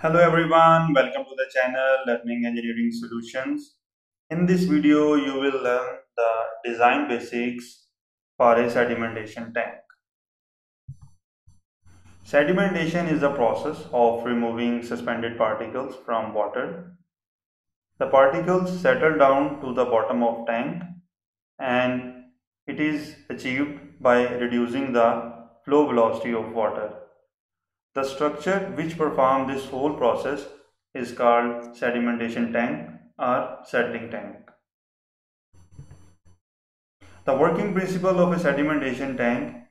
Hello everyone, welcome to the channel Learning Engineering Solutions. In this video, you will learn the design basics for a sedimentation tank. Sedimentation is the process of removing suspended particles from water. The particles settle down to the bottom of tank, and it is achieved by reducing the flow velocity of water. The structure which performs this whole process is called sedimentation tank or settling tank. The working principle of a sedimentation tank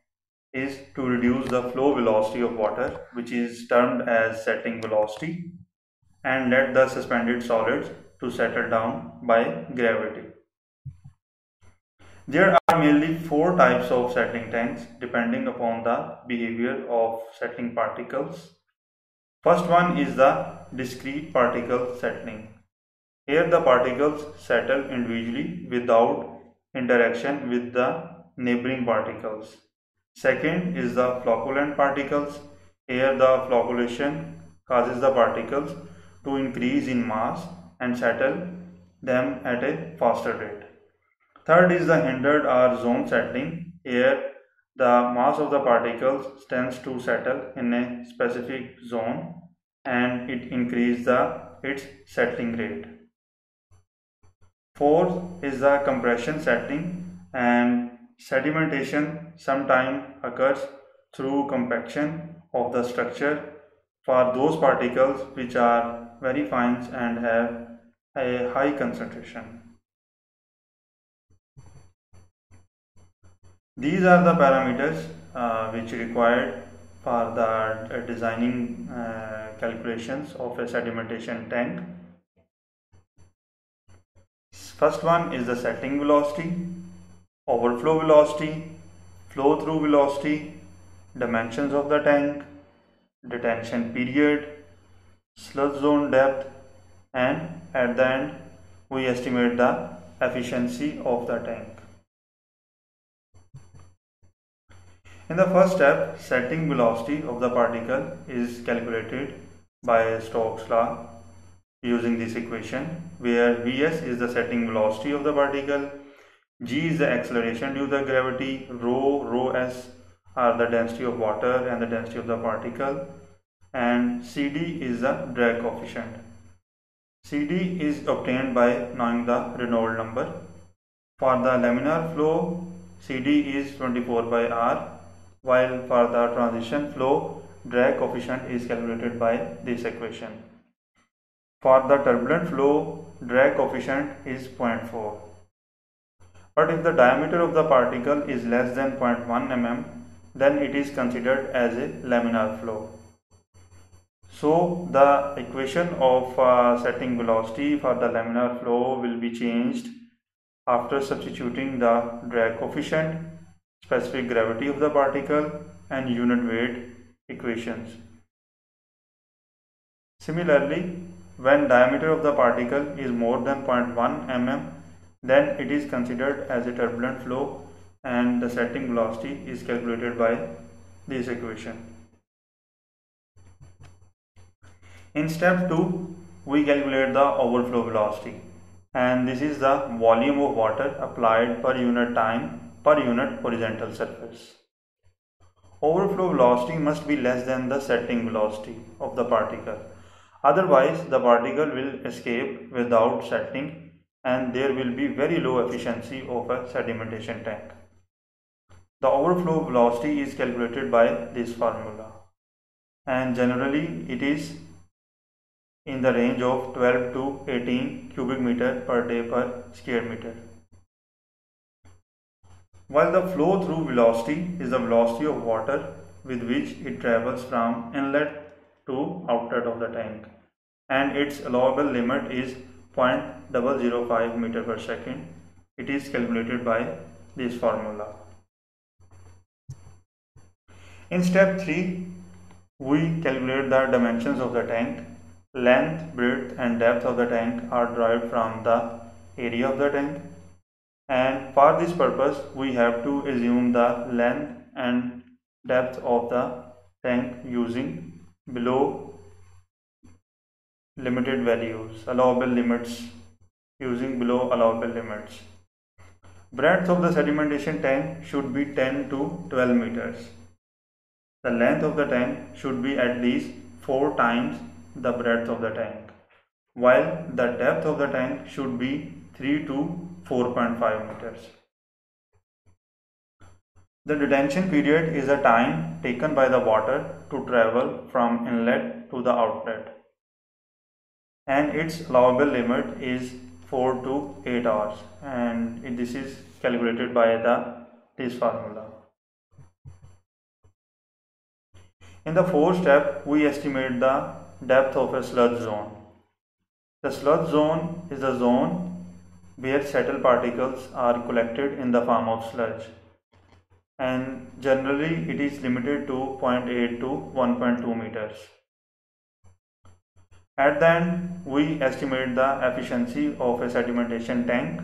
is to reduce the flow velocity of water, which is termed as settling velocity, and let the suspended solids to settle down by gravity. There are mainly four types of settling tanks depending upon the behavior of settling particles. First one is the discrete particle settling. Here the particles settle individually without interaction with the neighboring particles. Second is the flocculent particles. Here the flocculation causes the particles to increase in mass and settle them at a faster rate. Third is the hindered or zone settling. Here, the mass of the particles tends to settle in a specific zone and it increases its settling rate. Fourth is the compression settling, and sedimentation sometimes occurs through compaction of the structure for those particles which are very fine and have a high concentration. These are the parameters which are required for the designing calculations of a sedimentation tank. First one is the settling velocity, overflow velocity, flow through velocity, dimensions of the tank, detention period, sludge zone depth, and at the end we estimate the efficiency of the tank. In the first step, settling velocity of the particle is calculated by Stokes law using this equation, where Vs is the settling velocity of the particle, g is the acceleration due to gravity, rho s are the density of water and the density of the particle, and Cd is the drag coefficient. Cd is obtained by knowing the Reynolds number. For the laminar flow, Cd is 24/r. While for the transition flow, drag coefficient is calculated by this equation. For the turbulent flow, drag coefficient is 0.4. But if the diameter of the particle is less than 0.1 mm, then it is considered as a laminar flow. So the equation of settling velocity for the laminar flow will be changed after substituting the drag coefficient, specific gravity of the particle, and unit weight equations. Similarly, when diameter of the particle is more than 0.1 mm, then it is considered as a turbulent flow, and the settling velocity is calculated by this equation. In step 2, we calculate the overflow velocity, and this is the volume of water applied per unit time per unit horizontal surface. Overflow velocity must be less than the settling velocity of the particle, otherwise the particle will escape without settling and there will be very low efficiency of a sedimentation tank. The overflow velocity is calculated by this formula, and generally it is in the range of 12 to 18 cubic meter per day per square meter. While the flow through velocity is the velocity of water with which it travels from inlet to outlet of the tank, and its allowable limit is 0.005 meter per second. It is calculated by this formula. In step 3, we calculate the dimensions of the tank. Length, breadth, and depth of the tank are derived from the area of the tank. And for this purpose, we have to assume the length and depth of the tank using below limited values, allowable limits, using below allowable limits. Breadth of the sedimentation tank should be 10 to 12 meters. The length of the tank should be at least 4 times the breadth of the tank, while the depth of the tank should be 3 to 4.5 meters. The detention period is the time taken by the water to travel from inlet to the outlet, and its allowable limit is 4 to 8 hours, and this is calculated by this formula. In the fourth step, we estimate the depth of a sludge zone. The sludge zone is the zone where settled particles are collected in the form of sludge, and generally it is limited to 0.8 to 1.2 meters. At the end, we estimate the efficiency of a sedimentation tank,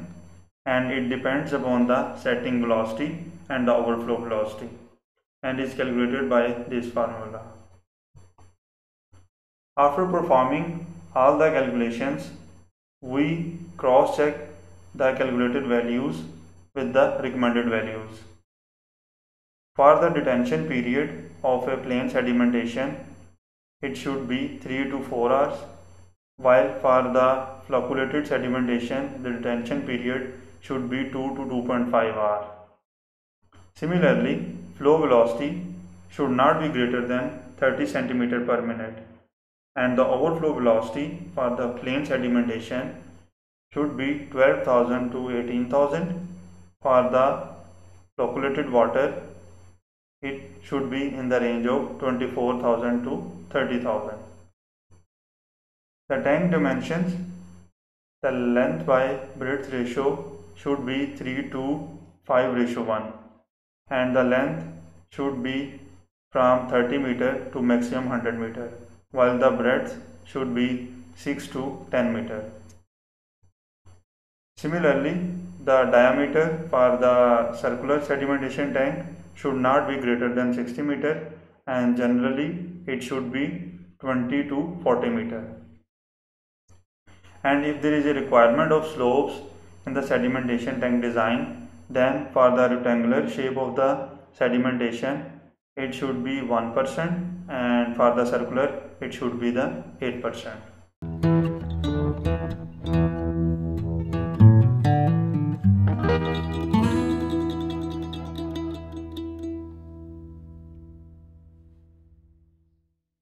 and it depends upon the setting velocity and the overflow velocity, and is calculated by this formula. After performing all the calculations, we cross-check the calculated values with the recommended values. For the detention period of a plain sedimentation, it should be 3 to 4 hours, while for the flocculated sedimentation, the detention period should be 2 to 2.5 hours. Similarly, flow velocity should not be greater than 30 cm per minute, and the overflow velocity for the plain sedimentation should be 12,000 to 18,000. For the flocculated water, it should be in the range of 24,000 to 30,000. The tank dimensions, the length by breadth ratio should be 3 to 5:1, and the length should be from 30 meter to maximum 100 meter, while the breadth should be 6 to 10 meter. Similarly, the diameter for the circular sedimentation tank should not be greater than 60 meter, and generally it should be 20 to 40 meter. And if there is a requirement of slopes in the sedimentation tank design, then for the rectangular shape of the sedimentation, it should be 1%, and for the circular, it should be the 8%.